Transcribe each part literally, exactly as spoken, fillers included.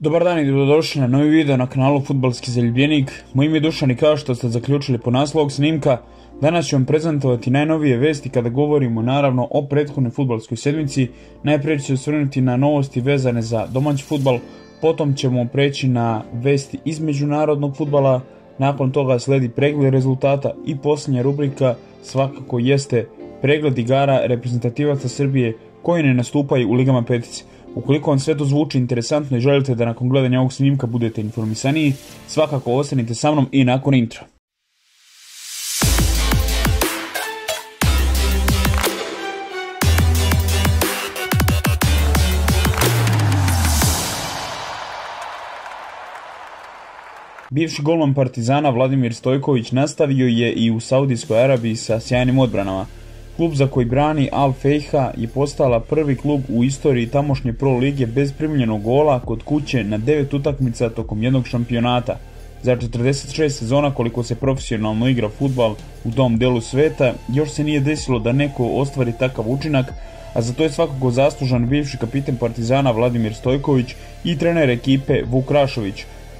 Dobar dan i dobrodošli na novi video na kanalu Fudbalski Zaljubljenik. Moje ime je Dušan i kao što ste zaključili po naslovu snimka, danas ću vam prezentovati najnovije vesti kada govorimo naravno o prethodnoj fudbalskoj sedmici. Najprije ću se osvrnuti na novosti vezane za domaći fudbal, potom ćemo preći na vesti iz međunarodnog fudbala, nakon toga sledi pregled rezultata i posljednja rubrika svakako jeste pregled igara reprezentativaca Srbije koji ne nastupaju u ligama petice. Ukoliko vam sve to zvuči interesantno i želite da nakon gledanja ovog snimka budete informisaniji, svakako ostanite sa mnom i nakon intra. Bivši golman Partizana Vladimir Stojković nastavio je i u Saudijskoj Arabiji sa sjajnim odbranama. Klub za koji brani Al Fejha je postala prvi klub u istoriji tamošnje pro lige bez primljenog gola kod kuće na devet utakmica tokom jednog šampionata. Za četrdeset šest sezona koliko se profesionalno igra fudbal u tom delu sveta, još se nije desilo da neko ostvari takav učinak, a za to je svakako zaslužan bivši kapiten Partizana Vladimir Stojković i trener ekipe Vuk Rašović.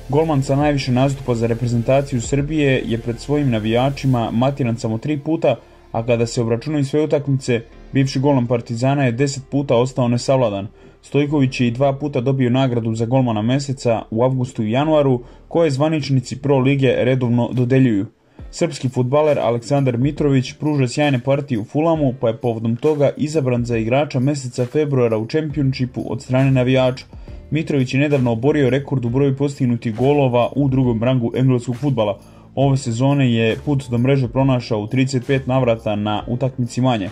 Golman sa najviše nastupa za reprezentaciju Srbije je pred svojim navijačima matiran samo tri puta, a kada se obračunaju sve utakmice, bivši golman Partizana je deset puta ostao nesavladan. Stojković je i dva puta dobio nagradu za golmana meseca u avgustu i januaru, koje zvaničnici pro lige redovno dodeljuju. Srpski fudbaler Aleksandar Mitrović pruža sjajne partije u Fulamu, pa je povodom toga izabran za igrača meseca februara u Championshipu od strane navijača. Mitrović je nedavno oborio rekord u broju postignutih golova u drugom rangu engleskog fudbala. Ove sezone je put do mreže pronašao u trideset pet navrata na utakmici manje.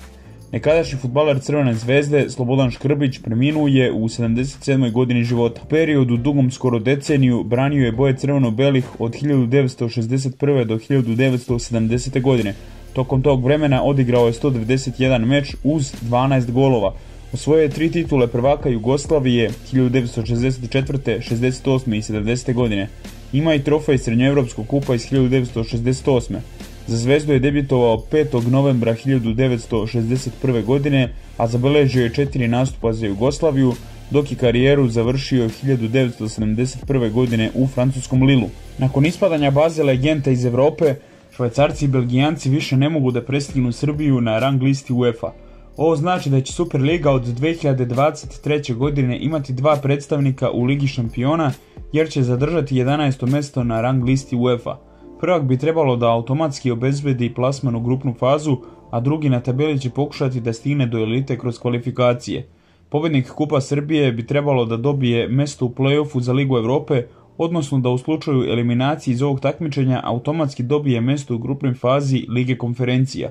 Nekadašnji fudbaler Crvene zvezde Slobodan Škrbić preminuo je u sedamdeset sedmoj godini života. U periodu dugom skoro deceniju branio je boje crveno-belih od hiljadu devetsto šezdeset prve do hiljadu devetsto sedamdesete godine. Tokom tog vremena odigrao je sto devedeset jedan meč uz dvanaest golova. Osvojio je tri titule prvaka Jugoslavije hiljadu devetsto šezdeset četvrte, šezdeset osme i sedamdesete godine. Ima i trofej Srednjoevropskog kupa iz hiljadu devetsto šezdeset osme. Za Zvezdu je debitovao petog novembra hiljadu devetsto šezdeset prve godine, a zabeležio je četiri nastupa za Jugoslaviju, dok je karijeru završio hiljadu devetsto sedamdeset prve godine u francuskom Lilu. Nakon ispadanja baze legenda iz Evrope, Švajcarci i Belgijanci više ne mogu da prestignu Srbiju na rang listi UEFA. Ovo znači da će Superliga od dve hiljade dvadeset treće godine imati dva predstavnika u Ligi šampiona, jer će zadržati jedanaesto mjesto na rang listi UEFA. Prvak bi trebalo da automatski obezbedi plasman u grupnu fazu, a drugi na tabeli će pokušati da stigne do elite kroz kvalifikacije. Pobednik Kupa Srbije bi trebalo da dobije mjesto u play-offu za Ligu Evrope, odnosno da u slučaju eliminacije iz ovog takmičenja automatski dobije mjesto u grupnoj fazi Lige konferencija.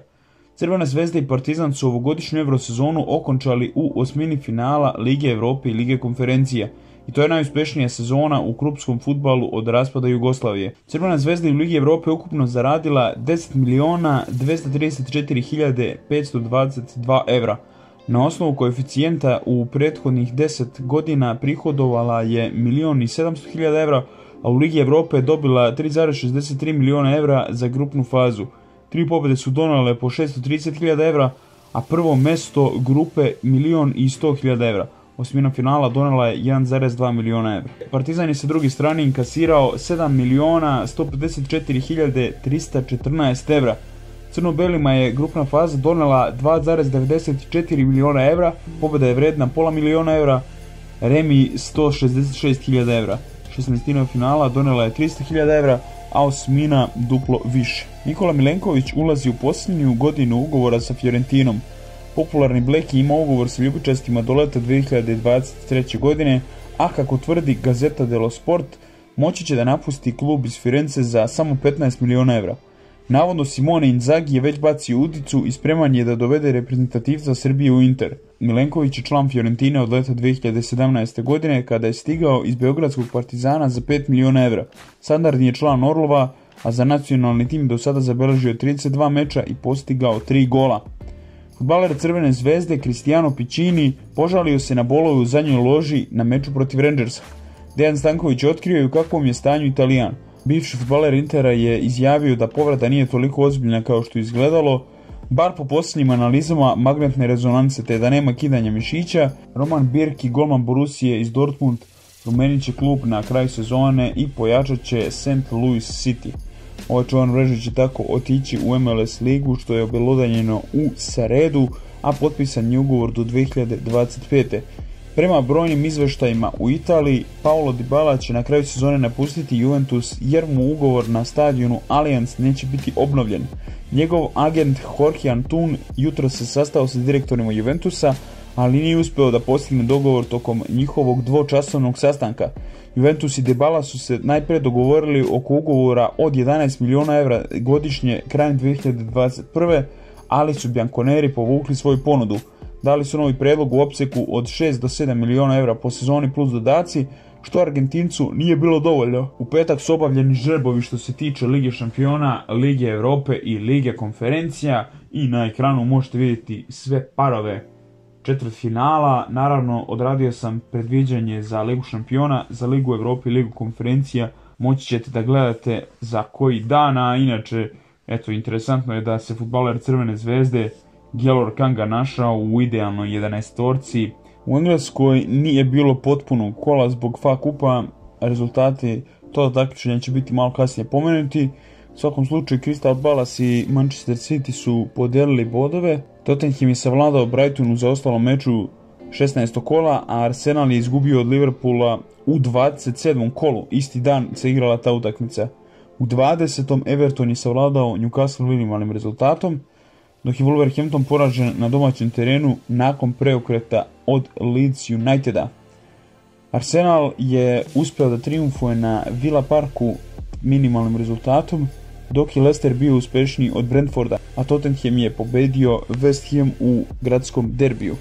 Crvena zvezda i Partizan su ovogodišnju Evrosezonu okončali u osmini finala Lige Evrope i Lige konferencija. I to je najuspešnija sezona u klupskom fudbalu od raspada Jugoslavije. Crvena zvezda u Ligi Evrope ukupno zaradila deset miliona dvesta trideset četiri hiljade petsto dvadeset dva evra. Na osnovu koeficijenta u prethodnih deset godina prihodovala je milion i sedamsto hiljada evra, a u Ligi Evrope dobila tri zarez šezdeset tri miliona evra za grupnu fazu. Tri pobjede su donale po šesto trideset hiljada evra, a prvo mesto grupe milion i sto hiljada evra. Osmina finala donela je jedan zarez dva miliona evra. Partizan je sa druge strane inkasirao sedam miliona sto pedeset četiri hiljade trista četrnaest evra. Crno-belima je grupna faza donela dva zarez devedeset četiri miliona evra, pobjeda je vredna pola miliona evra, remi sto šezdeset šest hiljada evra. šesnaestina finala donela je tristo hiljada evra, a osmina duplo više. Nikola Milenković ulazi u posljednju godinu ugovora sa Fiorentinom. Popularni Bleki ima ugovor s ljubičastima do leta dve hiljade dvadeset treće godine, a kako tvrdi Gazeta dello Sport, moći će da napusti klub iz Firence za samo petnaest miliona evra. Navodno Simone Inzaghi je već bacio udicu i spreman je da dovede reprezentativca Srbije u Inter. Milenković je član Fiorentine od leta dve hiljade sedamnaeste godine kada je stigao iz Beogradskog Partizana za pet miliona evra. Standardni je član Orlova, a za nacionalni tim do sada zabeležio trideset dva meča i postigao tri gola. Fudbaler Crvene zvezde Cristiano Piccini požalio se na bolove u zadnjoj loži na meču protiv Rangersa. Dejan Stanković otkrio je u kakvom je stanju Italijan. Bivši fudbaler Intera je izjavio da povrata nije toliko ozbiljna kao što je izgledalo, bar po posljednjim analizama magnetne rezonance, te da nema kidanja mišića. Roman Birki, golman Borusije iz Dortmund, Promenit će klub na kraj sezone i pojačat će Saint Louis City. Ovaj čuvan mreža će tako otići u M L S ligu, što je obelodanjeno u sredu, a potpisan je ugovor do dve hiljade dvadeset pete. Prema brojnim izveštajima u Italiji, Paolo Dybala će na kraju sezone napustiti Juventus jer mu ugovor na stadionu Allianz neće biti obnovljen. Njegov agent Jorge Antun jutro se sastao sa direktorima Juventusa, ali nije uspeo da postigne dogovor tokom njihovog dvočasovnog sastanka. Juventus i Dybala su se najpre dogovorili oko ugovora od jedanaest miliona evra godišnje krajem dve hiljade dvadeset prve, ali su bianconeri povukli svoju ponudu. Dali su novi predlog u opseku od šest do sedam miliona evra po sezoni plus dodaci, što Argentincu nije bilo dovoljno. U petak su obavljeni žrebovi što se tiče Lige šampiona, Lige Evrope i Lige konferencija i na ekranu možete vidjeti sve parove četvrtfinala. Naravno, odradio sam predviđanje za Ligu šampiona, za Ligu Evrope i Ligu konferencija. Moći ćete da gledate za koji dan, a inače, eto, interesantno je da se fudbaler Crvene zvezde Gjelor Kanga našao u idealnoj jedanaestorci. U Engleskoj nije bilo potpuno kola zbog F A Cupa, rezultati toga takmičenja će biti malo kasnije pomenuti. U svakom slučaju, Crystal Palace i Manchester City su podelili bodove. Tottenham je savladao Brightonu u zaostalom meču šesnaestog kola, a Arsenal je izgubio od Liverpoola u dvadeset sedmom kolu. Isti dan se igrala ta utakmica. U dvadesetom Everton je savladao Newcastle minimalnim rezultatom, dok je Wolverhampton poražen na domaćem terenu nakon preokreta od Leeds Uniteda. Arsenal je uspeo da triumfuje na Villa Parku minimalnim rezultatom, dok je Leicester bio uspešniji od Brentforda, a Tottenham je pobedio West Ham u gradskom derbiju.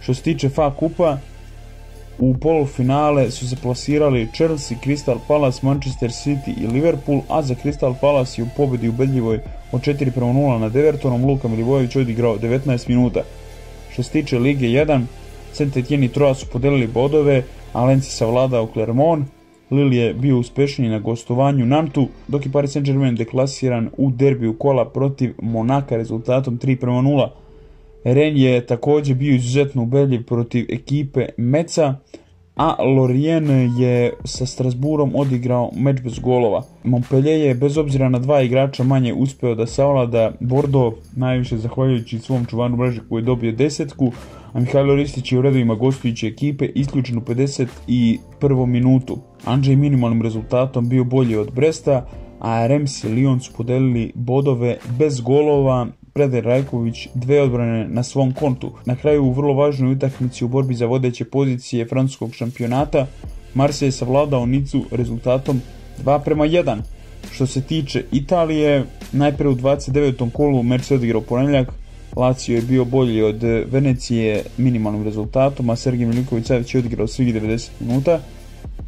Što se tiče F A Kupa, u polufinale su se plasirali Chelsea, Crystal Palace, Manchester City i Liverpool, a za Crystal Palace je u pobedi ubedljivoj od četiri prema nula nad Evertonom Luka Milivojević odigrao devetnaest minuta. Što se tiče Lige jedan, Saint-Étienne i Troja su podelili bodove, a Lens je savladao Clermont, Lil je bio uspešniji na gostovanju Nantu, dok je Paris Saint-Germain deklasiran u derbiju kola protiv Monaka rezultatom tri prema nula. Rennes je također bio izuzetno ubedljiv protiv ekipe Metza, a Lorient je sa Strasburom odigrao meč bez golova. Montpellier je bez obzira na dva igrača manje uspeo da savlada Bordeaux, najviše zahvaljujući svom čuvanu mreže koji je dobio desetku, a Mihajlo Ristić je u redovima gostujuće ekipe isključen u pedeset prvoj minutu. Anđej minimalnim rezultatom bio bolji od Bresta, a Reims i Lyon su podelili bodove bez golova, Predrag Rajković dve odbrane na svom kontu. Na kraju u vrlo važnoj utakmici u borbi za vodeće pozicije francuskog šampionata Marseille je savladao Nicu rezultatom dva prema jedan. Što se tiče Italije, najpre u dvadeset devetom kolu meč se odigrao ponedjeljak. Lazio je bio bolji od Venecije minimalnim rezultatom, a Sergej Milinković-Savić je odigrao svih devedeset minuta.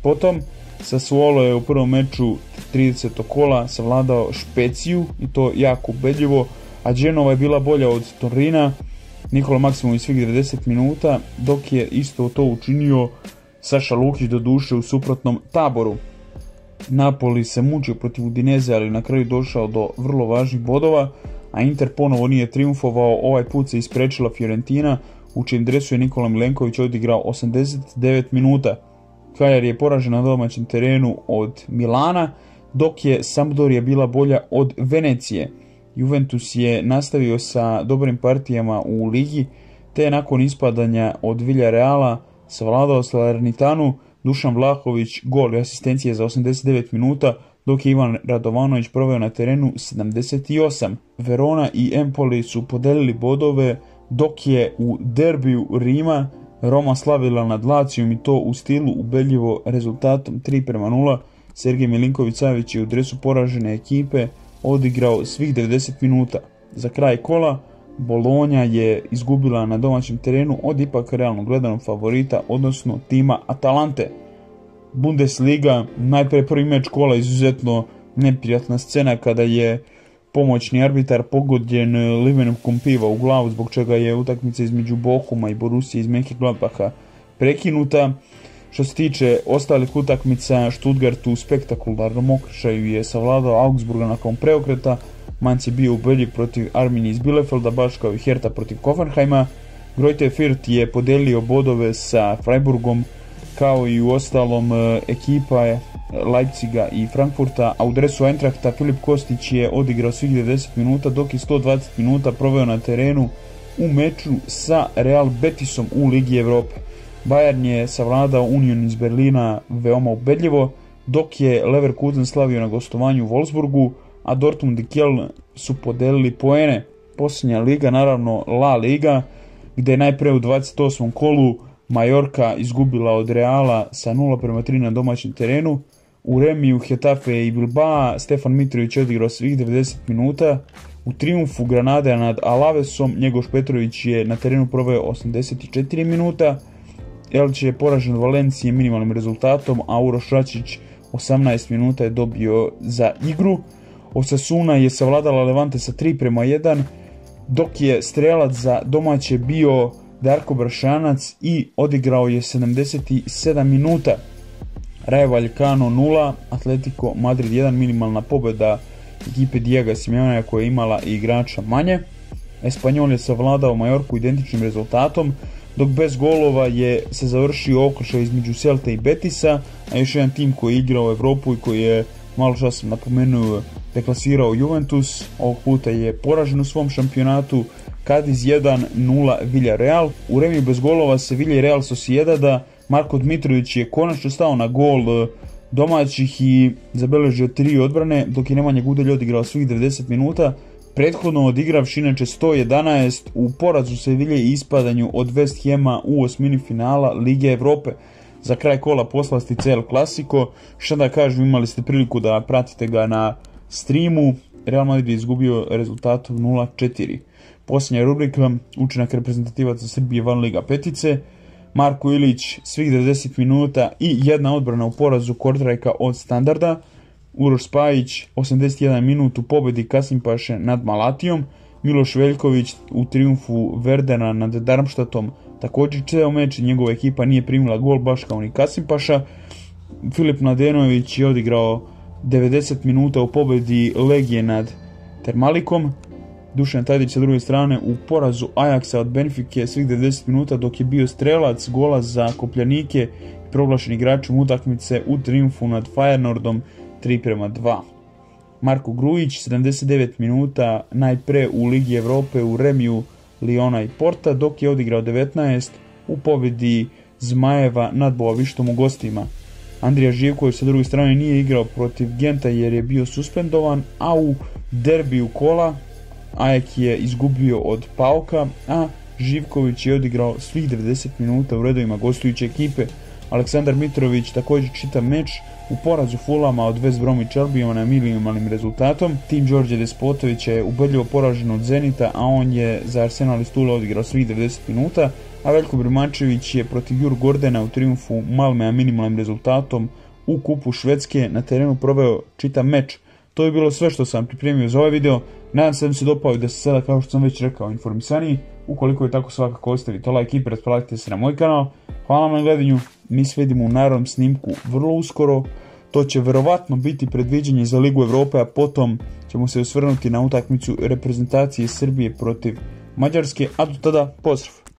Potom Sassuolo je u prvom meču tridesetog kola savladao Špeciju i to jako ubedljivo, a Genova je bila bolja od Torina, Nikola Maksimović svih devedeset minuta, dok je isto to učinio Saša Lukić, do duše u suprotnom Taboru. Napoli se mučio protiv Udineze, ali na kraju došao do vrlo važnih bodova, a Inter ponovo nije triumfovao, ovaj put se isprečila Fiorentina, u čijem dresu je Nikola Milenković odigrao osamdeset devet minuta. Cagliari je poražen na domaćem terenu od Milana, dok je Sampdorija bila bolja od Venecije. Juventus je nastavio sa dobrim partijama u ligi, te je nakon ispadanja od Villareala savladao Salernitanu, Dušan Vlahović gol i asistencije za osamdeset devet minuta, dok je Ivan Radovanović proveo na terenu sedamdeset osam. Verona i Empoli su podelili bodove, dok je u derbiju Rima Roma slavila nad Lazijom i to u stilu ubedljivo rezultatom tri prema nula. Sergej Milinković-Savić je u dresu poražene ekipe odigrao svih devedeset minuta. Za kraj kola, Bolonja je izgubila na domaćem terenu od ipak realno gledanog favorita, odnosno tima Atalante. Bundesliga, najpre prvi meč kola, izuzetno neprijatna scena kada je pomoćni arbitar pogođen limenkom piva u glavu, zbog čega je utakmica između Bohuma i Borusije iz Mönchengladbacha prekinuta. Što se tiče ostalih utakmica, Stuttgart u spektakularnom okršaju je savladao Augsburga nakon preokreta, Mainz je bio ubedljiv protiv Arminije iz Bielefelda, baš kao i Hertha protiv Hoffenheima, Greuther Fürth je podelio bodove sa Freiburgom, kao i u ostalom ekipa je Leipziga i Frankfurta, a u dresu Eintrachta Filip Kostić je odigrao svih devedeset minuta, dok je sto dvadeset minuta proveo na terenu u meču sa Real Betisom u Ligi Evrope. Bayern je savladao Union iz Berlina veoma ubedljivo, dok je Leverkusen slavio na gostovanju u Wolfsburgu, a Dortmund i Köln su podelili poene. Posljednja liga, naravno La Liga, gdje je najprije u dvadeset osmom kolu Majorka izgubila od Reala sa nula prema tri na domaćem terenu. U remiju Hetafe i Bilbao Stefan Mitrović je odigrao svih devedeset minuta. U triumfu Granade nad Alavesom Njegoš Petrović je na terenu proveo osamdeset četiri minuta. Elche je poražen od Valencije minimalnim rezultatom, a Uroš Račić osamnaest minuta je dobio za igru. Osasuna je savladala Levante sa tri prema jedan, dok je strelac za domaće bio Darko Bršanac i odigrao je sedamdeset sedam minuta. Rayo Vallecano nula, Atletico Madrid jedan, minimalna pobjeda ekipe Diego Simeonea koja je imala i igrača manje. Espanyol je savladao Majorku identičnim rezultatom, dok bez golova je se završio okršaj između Celte i Betisa, a još jedan tim koji je igrao u Evropu i koji je malo čas napomenuo deklasirao Juventus, ovog puta je poražen u svom šampionatu. Cadiz jedan nula Villarreal. U remiju bez golova Sevilla i Real Sociedada, Marko Dmitrović je konačno stao na gol domaćih i zabeležio tri odbrane, dok je Nemanja Gudelj odigrao svih devedeset minuta, prethodno odigravši inače sto jedanaest u porazu Sevilla i ispadanju od West Hama u osmini finala Lige Evrope. Za kraj kola poslastice El Clasico, šta da kažem, imali ste priliku da pratite ga na streamu. Real Madrid je izgubio rezultatom nula četiri. Posljednja rubrika, učinak reprezentativaca Srbije van Liga petice. Marko Ilić svih devedeset minuta i jedna odbrana u porazu Kortrajka od Standarda. Uroš Spajić osamdeset jedan minut u pobedi Kasimpaše nad Malatijom. Miloš Veljković u triumfu Verdena nad Darmštatom također ceo meč, njegova ekipa nije primila gol baš kao ni Kasimpaša. Filip Mladenović je odigrao devedeset minuta u pobedi Legije nad Termalikom. Dušan Tadić sa druge strane u porazu Ajaksa od Benfike svih devedeset minuta, dok je bio strelac gola za Kopljanike i proglašen igračom utakmice u triumfu nad Feyenoordom tri prema dva. Marko Grujić sedamdeset devet minuta najpre u Ligi Evrope u remiju Liona i Porta, dok je odigrao devetnaest u pobedi Zmajeva nad Boavištom u gostima. Andrija Živković sa druge strane nije igrao protiv Genta jer je bio suspendovan, a u derbiju kola Ajak je izgubio od Pauka, a Živković je odigrao svih devedeset minuta u redovima gostujuće ekipe. Aleksandar Mitrović također čita meč u porazu Fulama od West Bromwich Albiona na minimalnim rezultatom. Tim Đorđe Despotovića je ubedljivo poražen od Zenita, a on je za Arsenal iz Tula odigrao svih devedeset minuta, a Veljko Birmančević je protiv Jur Gordena u triumfu Malmea minimalnim rezultatom u kupu Švedske na terenu proveo čita meč. To je bilo sve što sam pripremio za ovaj video, nadam se da mi se dopao i da se sada, kao što sam već rekao, informisaniji. Ukoliko je tako, svakako ostavite like i pretplatite se na moj kanal. Hvala vam na gledanju, mi se vidimo u narednom snimku vrlo uskoro, to će verovatno biti predviđanje za Ligu Evrope, a potom ćemo se osvrnuti na utakmicu reprezentacije Srbije protiv Mađarske, a do tada pozdrav!